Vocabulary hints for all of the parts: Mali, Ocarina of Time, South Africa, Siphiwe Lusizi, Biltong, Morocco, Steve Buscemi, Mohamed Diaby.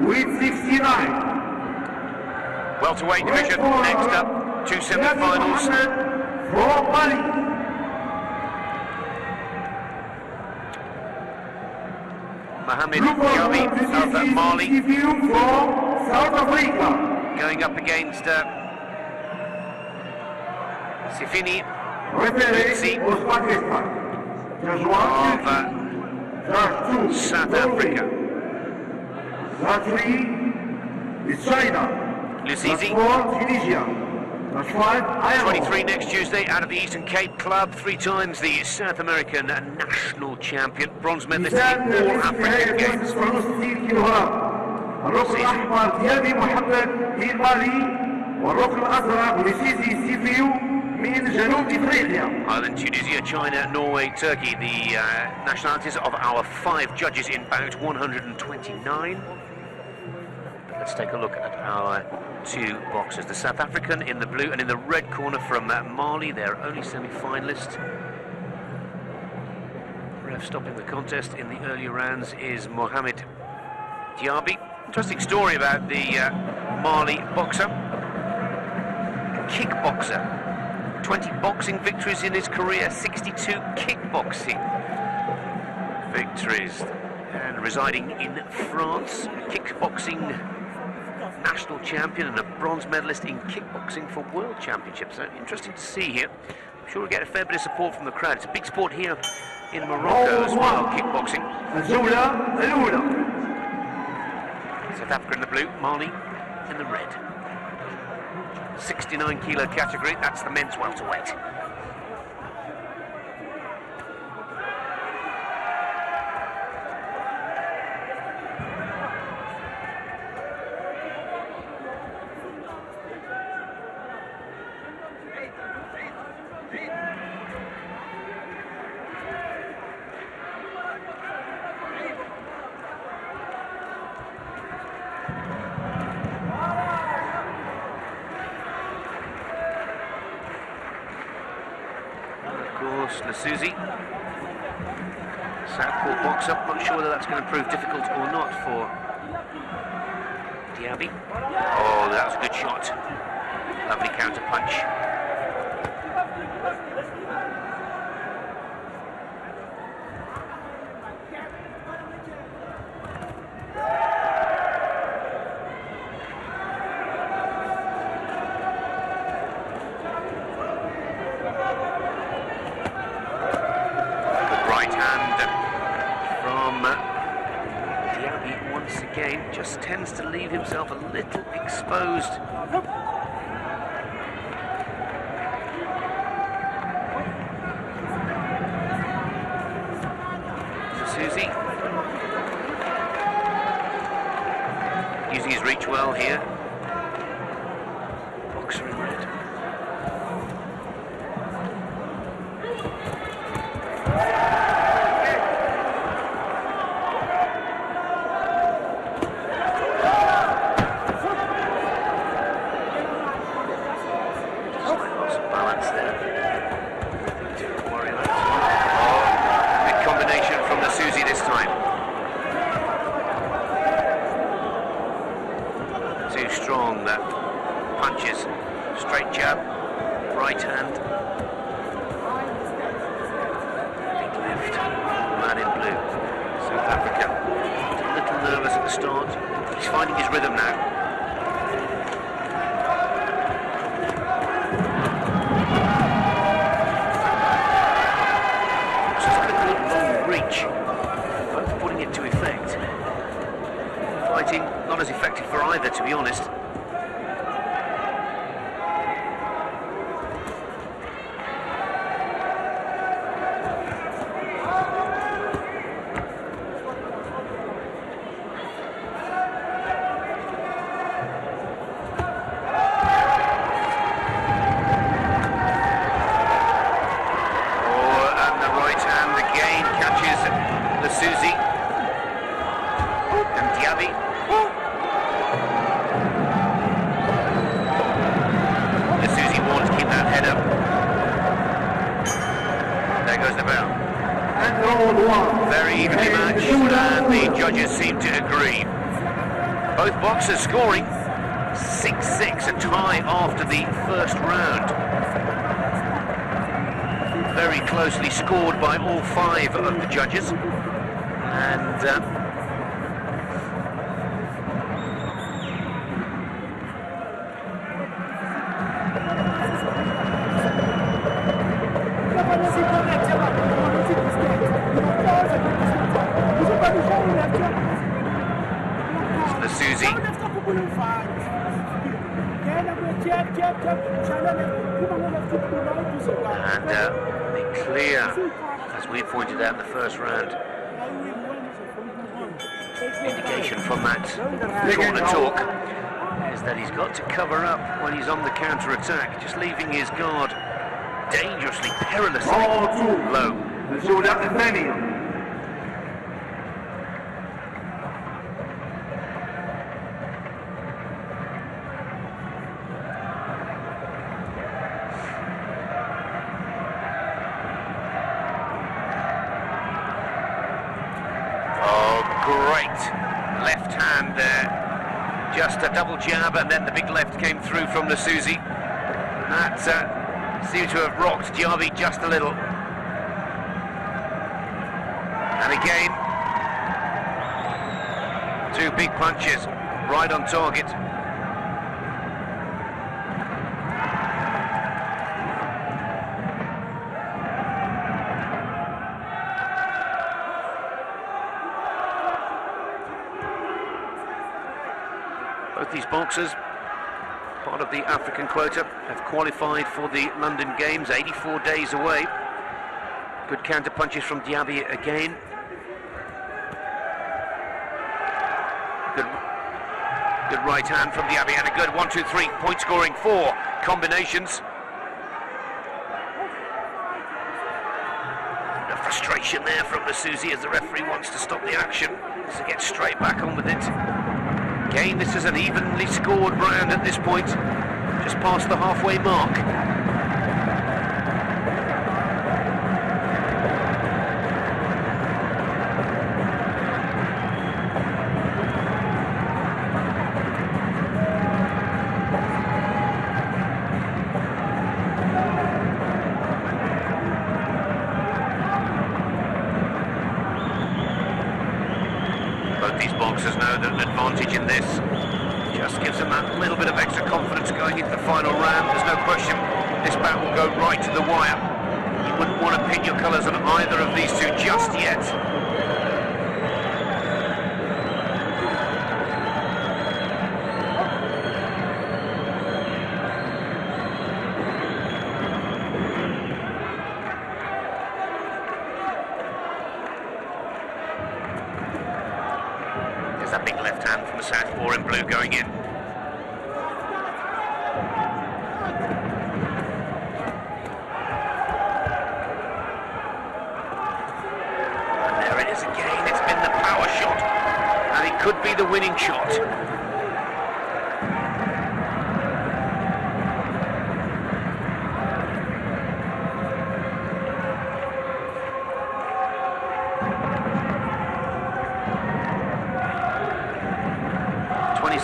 with 69. Welterweight division, next up, two semi-finals. For Mali. Mohamed Diaby of Mali, South Africa, going up against Siphiwe Lusizi of South Africa. Lusizi, 23 next Tuesday out of the Eastern Cape Club, 3 times the South American national champion, bronze medalist in all African games. Ireland, Tunisia, China, Norway, Turkey, the nationalities of our 5 judges in bout 129. Let's take a look at our 2 boxers. The South African in the blue and in the red corner from Mali, their only semi-finalist. Ref stopping the contest in the early rounds is Mohamed Diaby. Interesting story about the Mali boxer. A kickboxer. 20 boxing victories in his career, 62 kickboxing victories. And residing in France, kickboxing national champion and a bronze medalist in kickboxing for world championships. So interesting to see here. I'm sure we'll get a fair bit of support from the crowd. It's a big sport here in Morocco as well, kickboxing. South Africa in the blue, Mali in the red. 69 kilo category, that's the men's welterweight. Lusizi, southpaw boxer. Not sure whether that's going to prove difficult or not for Diaby. Oh, that was a good shot. Lovely counter punch. Just tends to leave himself a little exposed. Susie using his reach well here. Boxer in red. Strong that punches, straight jab, right hand, big left, man in blue, South Africa, a little nervous at the start, he's finding his rhythm now. So it's got a good long reach, both putting it to effect, fighting not as effective for either to be honest. Diaby. Both boxers scoring 6-6, a tie after the first round. Very closely scored by all five of the judges. And Lusizi. And the clear, as we pointed out in the first round, indication from that corner talk is that he's got to cover up when he's on the counter-attack, just leaving his guard dangerously, perilously low. Left hand there, just a double jab, and then the big left came through from Lusizi. That seemed to have rocked Diaby just a little. And again, two big punches, right on target. Both these boxers, part of the African quota, have qualified for the London Games, 84 days away. Good counter punches from Diaby again. Good right hand from Diaby, and a good 1-2-3, point scoring, 4 combinations. And a frustration there from Lusizi as the referee wants to stop the action, so he gets straight back on with it. Again, this is an evenly scored round at this point, just past the halfway mark. Both these boxers know that an advantage in this just gives them that little bit of extra confidence going into the final round. There's no question this bout will go right to the wire. You wouldn't want to pin your colours on either of these two just yet. There's a big left hand from the southpaw in blue going in. And there it is again, it's been the power shot, and it could be the winning shot.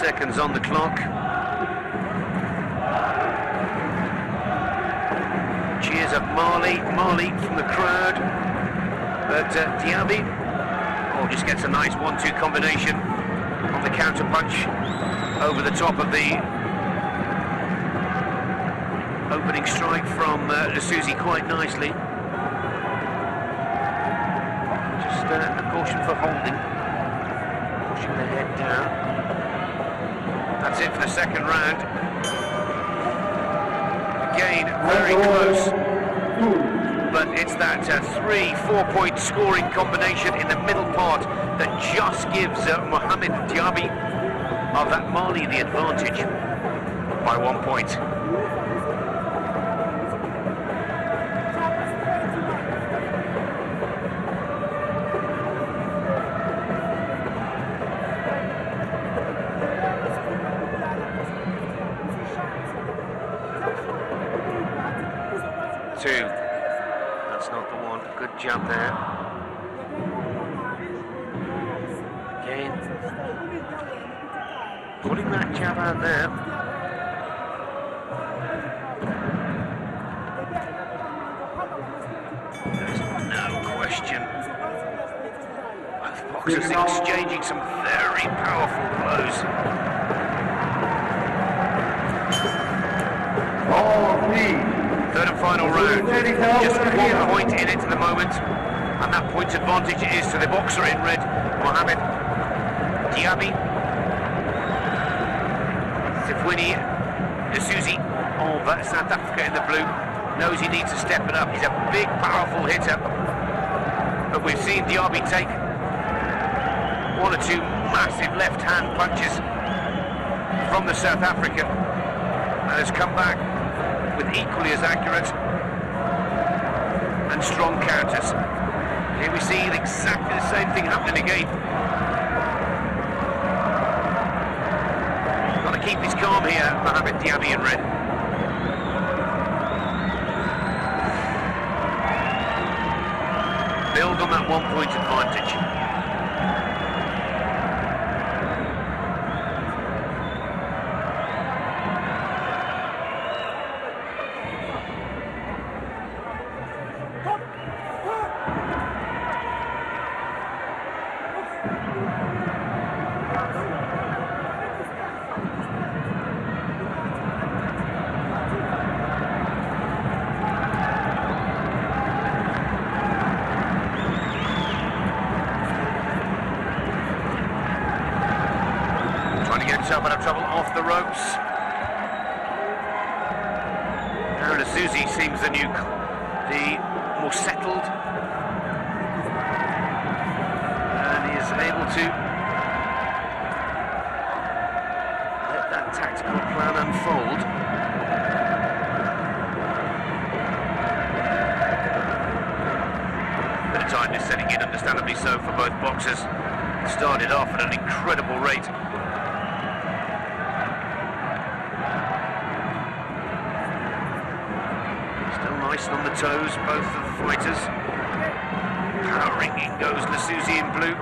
Seconds on the clock. Cheers of Mali from the crowd. But Diaby just gets a nice 1-2 combination on the counter punch over the top of the opening strike from Lusizi quite nicely. Just a caution for holding, pushing the head down. That's it for the second round. Again, very close. But it's that 3-4-point scoring combination in the middle part that just gives Mohamed Diaby of that Mali the advantage by 1 point. Two. That's not the one. Good jump there. Again. Putting that jab out there. Boxers exchanging some very powerful blows. Third and final round. Just 1 point in it at the moment, and that point's advantage is to the boxer in red, Mohamed Diaby. Siphiwe Lusizi of South Africa in the blue knows he needs to step it up. He's a big, powerful hitter, but we've seen Diaby take one or two massive left-hand punches from the South African and has come back with equally as accurate and strong counters. Here we see exactly the same thing happening again. Got to keep his calm here, Mohamed Diaby in red. Build on that 1 point advantage. Himself out of trouble off the ropes. Now Lusizi seems the more settled, and he is able to let that tactical plan unfold. A bit of tiredness setting in, understandably so, for both boxers. Started off at an incredible rate. On the toes, both of the fighters. Powering in goes Lusizi in blue.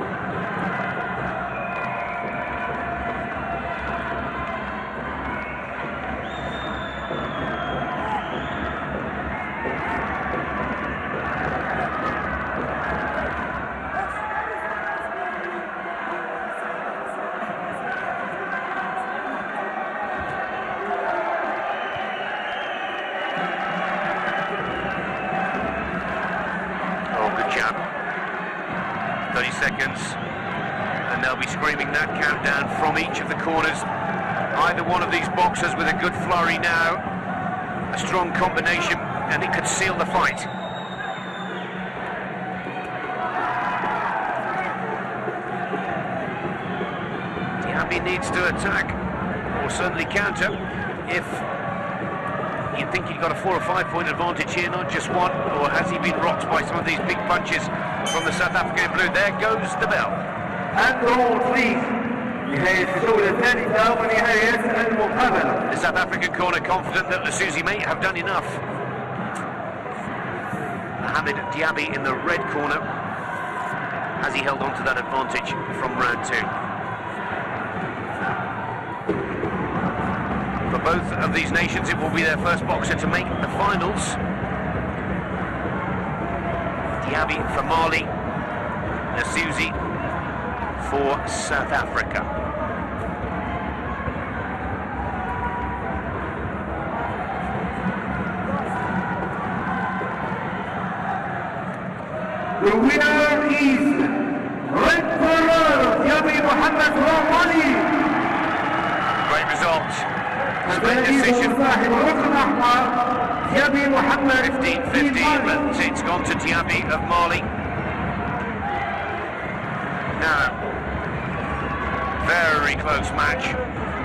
And they'll be screaming that countdown from each of the corners. Either one of these boxers with a good flurry now, a strong combination, and it could seal the fight. Diaby needs to attack, or certainly counter, if you think he's got a 4 or 5 point advantage here, not just one. Or has he been rocked by some of these big punches from the South African blue? There goes the bell. And the wall, please. The South African corner confident that Lusizi may have done enough. Mohamed Diaby in the red corner. Has he held on to that advantage from round two? For both of these nations, it will be their first boxer to make the finals. Diaby for Mali, Lusizi for South Africa. The winner is red corner, Diaby Mohamed from Mali. Great result. Split decision. 15-15, but it's gone to Diaby of Mali. Now, very close match.